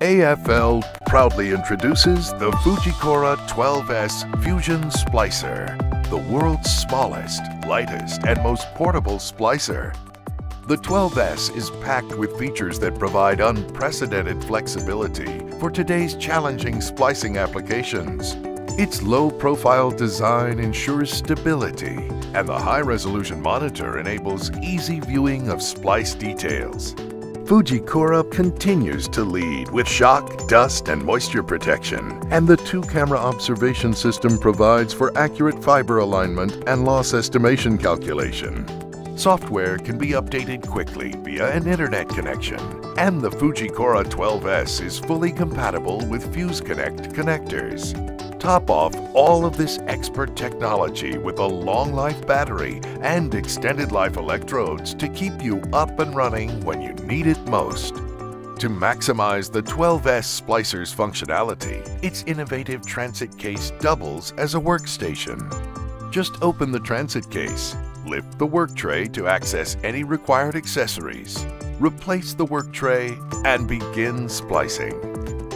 AFL proudly introduces the Fujikura 12S Fusion Splicer, the world's smallest, lightest, and most portable splicer. The 12S is packed with features that provide unprecedented flexibility for today's challenging splicing applications. Its low-profile design ensures stability, and the high-resolution monitor enables easy viewing of splice details. Fujikura continues to lead with shock, dust, and moisture protection, and the two-camera observation system provides for accurate fiber alignment and loss estimation calculation. Software can be updated quickly via an internet connection, and the Fujikura 12S is fully compatible with FuseConnect connectors. Top off all of this expert technology with a long-life battery and extended-life electrodes to keep you up and running when you need it most. To maximize the 12S splicer's functionality, its innovative transit case doubles as a workstation. Just open the transit case, lift the work tray to access any required accessories, replace the work tray, and begin splicing.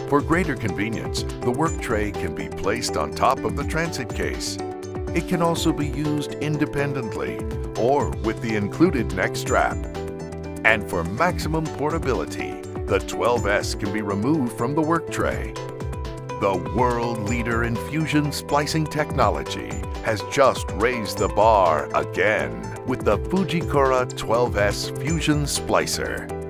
For greater convenience, the work tray can be placed on top of the transit case. It can also be used independently or with the included neck strap. And for maximum portability, the 12S can be removed from the work tray. The world leader in fusion splicing technology has just raised the bar again with the Fujikura 12S Fusion Splicer.